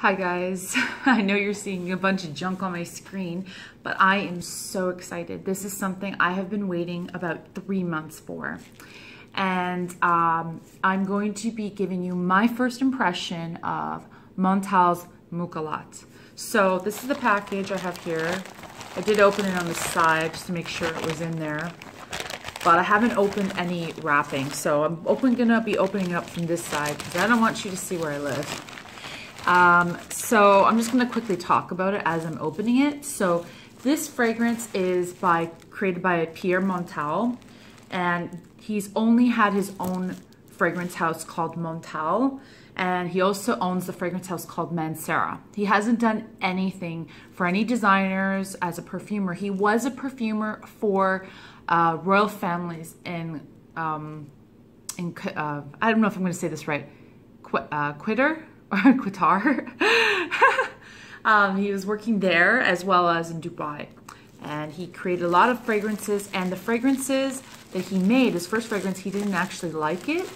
Hi guys, I know you're seeing a bunch of junk on my screen, but I am so excited. This is something I have been waiting about 3 months for. And I'm going to be giving you my first impression of Montale's Mukhallat. So this is the package I have here. I did open it on the side just to make sure it was in there, but I haven't opened any wrapping. So I'm gonna be opening it up from this side because I don't want you to see where I live. So I'm just going to quickly talk about it as I'm opening it. So this fragrance is created by Pierre Montale, and he's only had his own fragrance house called Montale, and he also owns the fragrance house called Mancera. He hasn't done anything for any designers as a perfumer. He was a perfumer for royal families in I don't know if I'm going to say this right, Qatar. He was working there as well as in Dubai, and he created a lot of fragrances, and the fragrances that he made, his first fragrance, he didn't actually like it.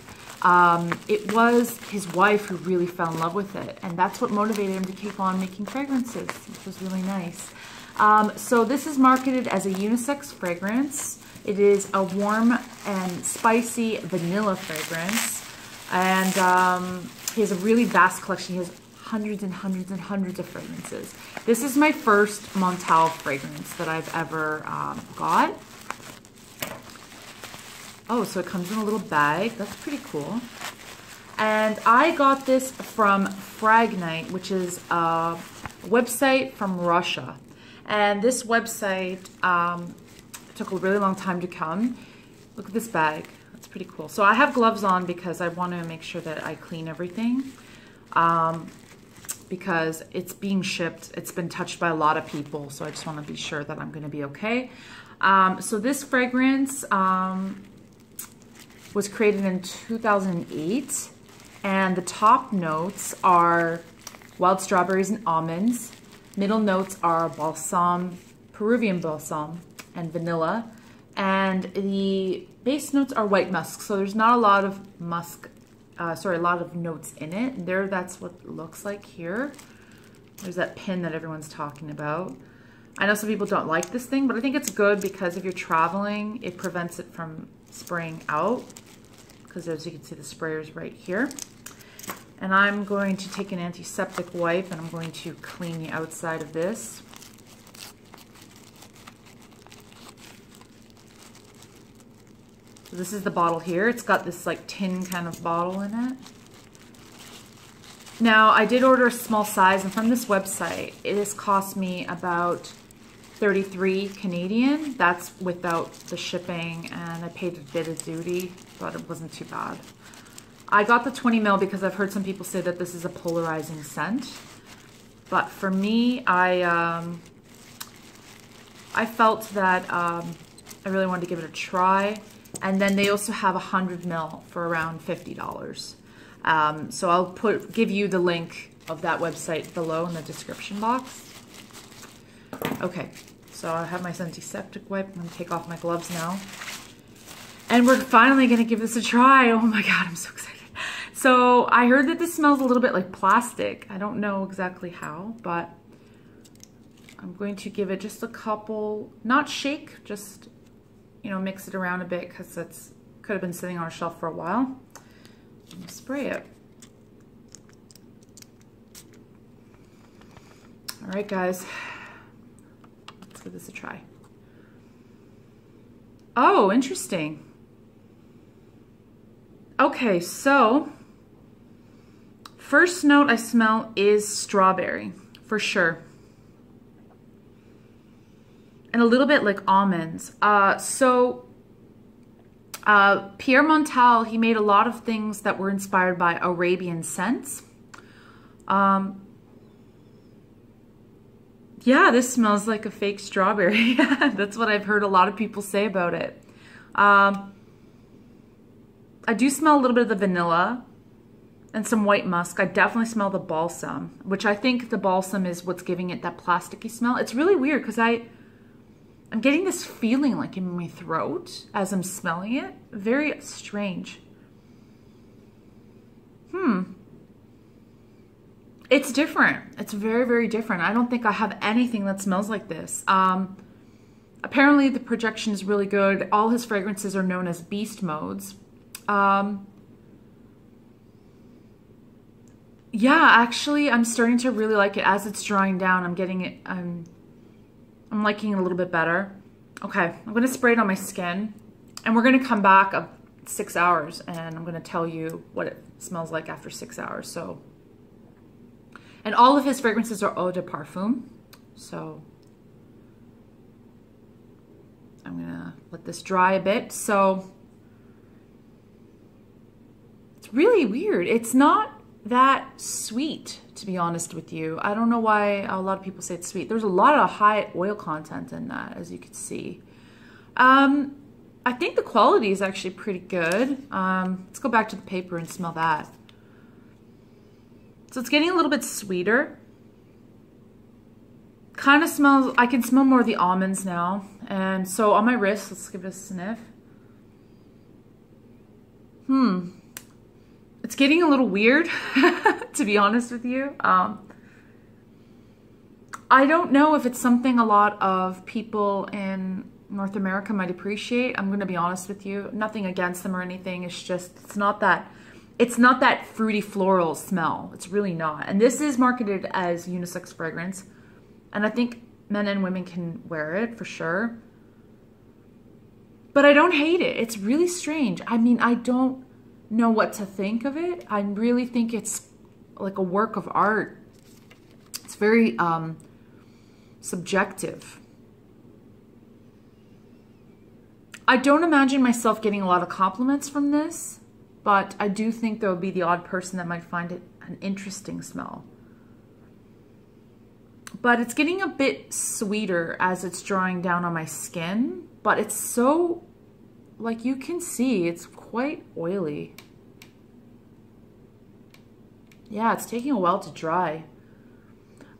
It was his wife who really fell in love with it, and that's what motivated him to keep on making fragrances, which was really nice. So this is marketed as a unisex fragrance. It is a warm and spicy vanilla fragrance, and he has a really vast collection. He has hundreds and hundreds and hundreds of fragrances. This is my first Montale fragrance that I've ever got. Oh, so it comes in a little bag. That's pretty cool. And I got this from Fragnite, which is a website from Russia. And this website took a really long time to come. Look at this bag. Pretty cool. So I have gloves on because I want to make sure that I clean everything because it's being shipped. It's been touched by a lot of people, so I just want to be sure that I'm going to be okay. So this fragrance was created in 2008, and the top notes are wild strawberries and almonds. Middle notes are balsam, Peruvian balsam, and vanilla. And the base notes are white musk, so there's not a lot of notes in it. There, that's what it looks like here. There's that pin that everyone's talking about. I know some people don't like this thing, but I think it's good because if you're traveling, it prevents it from spraying out, because as you can see, the sprayer's right here. And I'm going to take an antiseptic wipe, and I'm going to clean the outside of this. This is the bottle here. It's got this like tin kind of bottle in it. Now, I did order a small size, and from this website, this cost me about $33 Canadian. That's without the shipping, and I paid a bit of duty, but it wasn't too bad. I got the 20 ml because I've heard some people say that this is a polarizing scent. But for me, I felt that I really wanted to give it a try. And then they also have 100 ml for around $50. So I'll give you the link of that website below in the description box. Okay, so I have my antiseptic wipe. I'm gonna take off my gloves now. And we're finally gonna give this a try. Oh my God, I'm so excited. So I heard that this smells a little bit like plastic. I don't know exactly how, but I'm going to give it just a couple, not shake, just, you know, mix it around a bit because that's could have been sitting on a shelf for a while. And spray it. All right, guys, let's give this a try. Oh, interesting. Okay, so first note I smell is strawberry for sure. And a little bit like almonds. Pierre Montale, he made a lot of things that were inspired by Arabian scents. Yeah, this smells like a fake strawberry. That's what I've heard a lot of people say about it. I do smell a little bit of the vanilla and some white musk. I definitely smell the balsam, which I think the balsam is what's giving it that plasticky smell. It's really weird because I'm getting this feeling like in my throat as I'm smelling it. Very strange. It's different. It's very, very different. I don't think I have anything that smells like this. Apparently the projection is really good. All his fragrances are known as beast modes. Yeah, actually, I'm starting to really like it. As it's drying down, I'm getting it. I'm liking it a little bit better. Okay, I'm gonna spray it on my skin, and we're gonna come back 6 hours, and I'm gonna tell you what it smells like after 6 hours. So, and all of his fragrances are eau de parfum. So, I'm gonna let this dry a bit. So, it's really weird. It's not that sweet, to be honest with you. I don't know why a lot of people say it's sweet. There's a lot of high oil content in that, as you can see. I think the quality is actually pretty good. Let's go back to the paper and smell that. So it's getting a little bit sweeter. Kind of smells, I can smell more of the almonds now. And so on my wrist, let's give it a sniff. It's getting a little weird, to be honest with you. I don't know if it's something a lot of people in North America might appreciate. I'm gonna be honest with you. Nothing against them or anything. It's just, it's not that fruity floral smell. It's really not. And this is marketed as unisex fragrance. And I think men and women can wear it for sure. But I don't hate it. It's really strange. I mean, I don't know what to think of it. I really think it's like a work of art. It's very subjective. I don't imagine myself getting a lot of compliments from this, but I do think there will be the odd person that might find it an interesting smell. But it's getting a bit sweeter as it's drying down on my skin, but it's so, like you can see, it's quite oily. Yeah, it's taking a while to dry.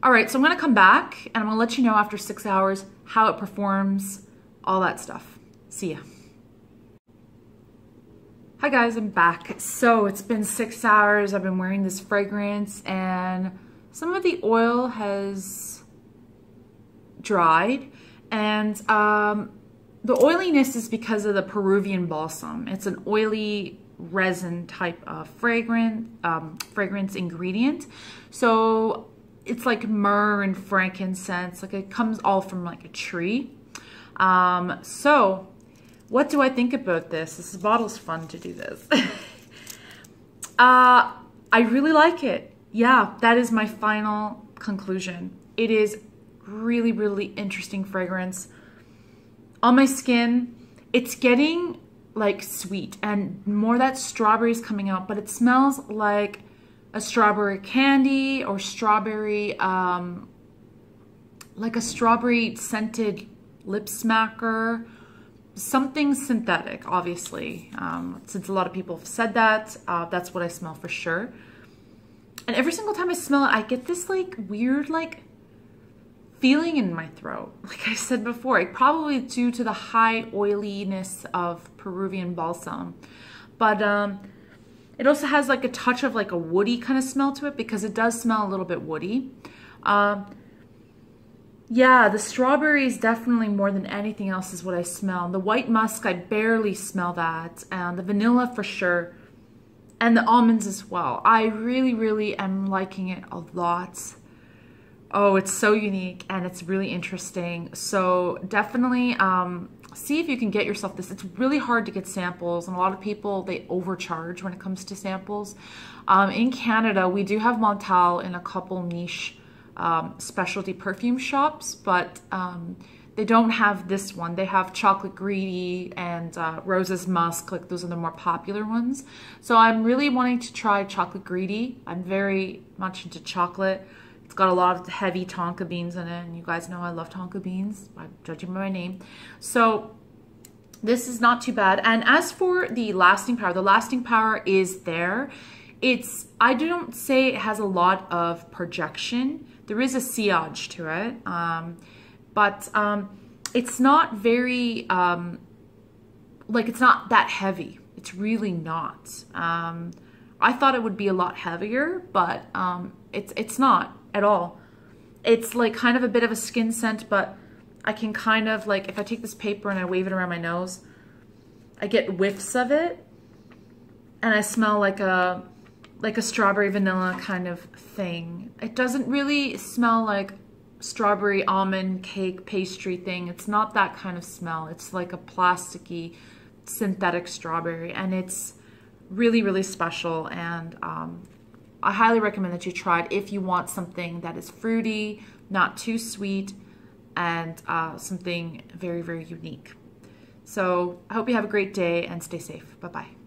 All right, so I'm gonna come back and I'm gonna let you know after 6 hours how it performs, all that stuff. See ya. Hi guys, I'm back. So it's been 6 hours. I've been wearing this fragrance and some of the oil has dried, and the oiliness is because of the Peruvian balsam. It's an oily resin type of fragrance ingredient. So it's like myrrh and frankincense. Like it comes all from like a tree. So what do I think about this? This bottle's fun to do this. I really like it. Yeah, that is my final conclusion. It is really, really interesting fragrance. On my skin, it's getting like sweet and more that strawberry is coming out, but it smells like a strawberry candy or strawberry, like a strawberry scented lip smacker, something synthetic, obviously. Since a lot of people have said that, that's what I smell for sure. And every single time I smell it, I get this like weird, like feeling in my throat. Like I said before, it probably is due to the high oiliness of Peruvian balsam, but it also has like a touch of like a woody kind of smell to it, because it does smell a little bit woody. Yeah, the strawberries definitely more than anything else is what I smell. The white musk, I barely smell that, and the vanilla for sure, and the almonds as well. I really, really am liking it a lot. Oh, it's so unique and it's really interesting. So definitely see if you can get yourself this. It's really hard to get samples, and a lot of people, they overcharge when it comes to samples. In Canada, we do have Montale in a couple niche specialty perfume shops, but they don't have this one. They have Chocolate Greedy and Rose's Musk. Like those are the more popular ones. So I'm really wanting to try Chocolate Greedy. I'm very much into chocolate. It's got a lot of heavy tonka beans in it, and you guys know I love tonka beans, I'm judging by my name. So this is not too bad. And as for the lasting power is there. I don't say it has a lot of projection. There is a sillage to it, but it's not very, like it's not that heavy. It's really not. I thought it would be a lot heavier, but It's not at all. It's like kind of a bit of a skin scent, but I can kind of like, if I take this paper and I wave it around my nose, I get whiffs of it and I smell like a strawberry vanilla kind of thing. It doesn't really smell like strawberry almond cake pastry thing. It's not that kind of smell. It's like a plasticky synthetic strawberry, and it's really, really special, and I highly recommend that you try it if you want something that is fruity, not too sweet, and something very, very unique. So I hope you have a great day and stay safe. Bye-bye.